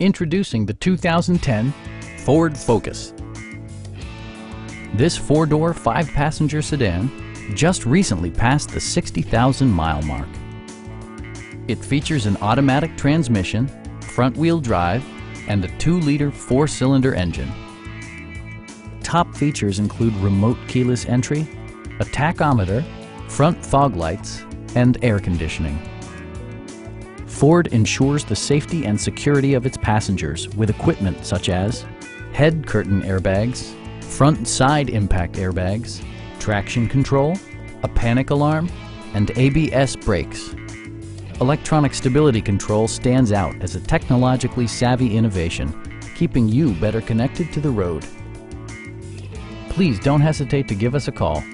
Introducing the 2010 Ford Focus. This four-door, five-passenger sedan just recently passed the 60,000-mile mark. It features an automatic transmission, front-wheel drive, and a 2-liter four-cylinder engine. Top features include remote keyless entry, a tachometer, front fog lights, and air conditioning. Ford ensures the safety and security of its passengers with equipment such as head curtain airbags, front side impact airbags, traction control, a panic alarm, and ABS brakes. Electronic stability control stands out as a technologically savvy innovation, keeping you better connected to the road. Please don't hesitate to give us a call.